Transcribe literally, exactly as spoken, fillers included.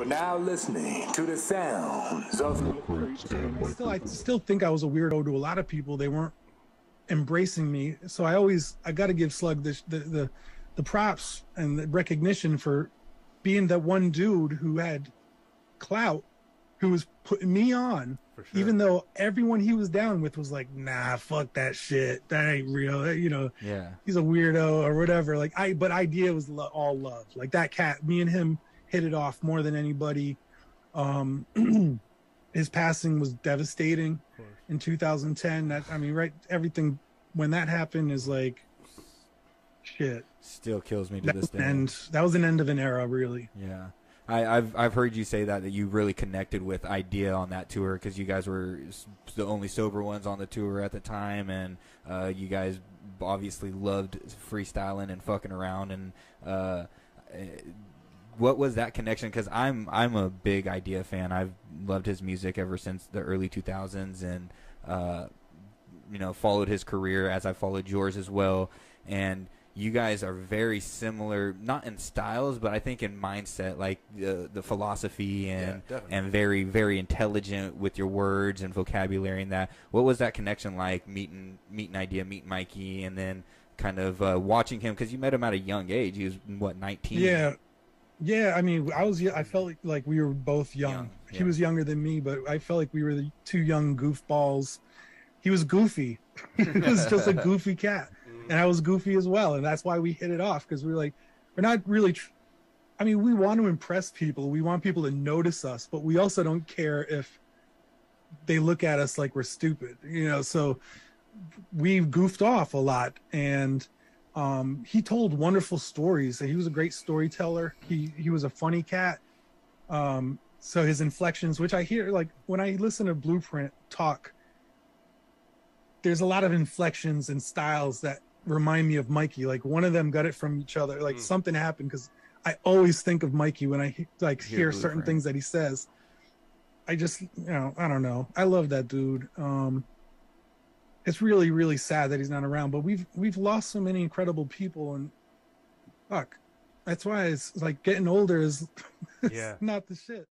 You are now listening to the sounds of... Still, I still think I was a weirdo to a lot of people. They weren't embracing me. So I always, I got to give Slug the, the, the, the props and the recognition for being that one dude who had clout, who was putting me on, for sure. Even though everyone he was down with was like, nah, fuck that shit. That ain't real. You know, yeah, he's a weirdo or whatever. Like I, but Eyedea was lo all love. Like that cat, me and him hit it off more than anybody. Um, his passing was devastating in two thousand ten. That, I mean, right. Everything when that happened is like, shit. Still kills me to that this day. And that was an end of an era, really. Yeah. I, I've I've heard you say that that you really connected with Eyedea on that tour because you guys were the only sober ones on the tour at the time, and uh, you guys obviously loved freestyling and fucking around. And uh, what was that connection? Because I'm I'm a big Eyedea fan. I've loved his music ever since the early two thousands, and uh, you know, followed his career as I followed yours as well. And you guys are very similar, not in styles, but I think in mindset, like the, the philosophy and, yeah, and very, very intelligent with your words and vocabulary and that. What was that connection like, meeting, meeting Eyedea, meeting Mikey, and then kind of uh, watching him? Because you met him at a young age. He was, what, nineteen? Yeah. Yeah, I mean, I was. I felt like we were both young. young yeah. He was younger than me, but I felt like we were the two young goofballs. He was goofy. He was just a goofy cat. And I was goofy as well, and that's why we hit it off, because we were like, we're not really, tr I mean, we want to impress people. We want people to notice us, but we also don't care if they look at us like we're stupid, you know, so we goofed off a lot, and um, he told wonderful stories. He was a great storyteller. He, he was a funny cat, um, so his inflections, which I hear, like, when I listen to Blueprint talk, there's a lot of inflections and styles that remind me of Mikey. Like one of them got it from each other. Like mm. something happened, because I always think of Mikey when I like hear, hear certain things that he says. I just, you know, I don't know. I love that dude. Um, it's really, really sad that he's not around. But we've we've lost so many incredible people, and fuck, that's why it's like getting older is yeah. Not the shit.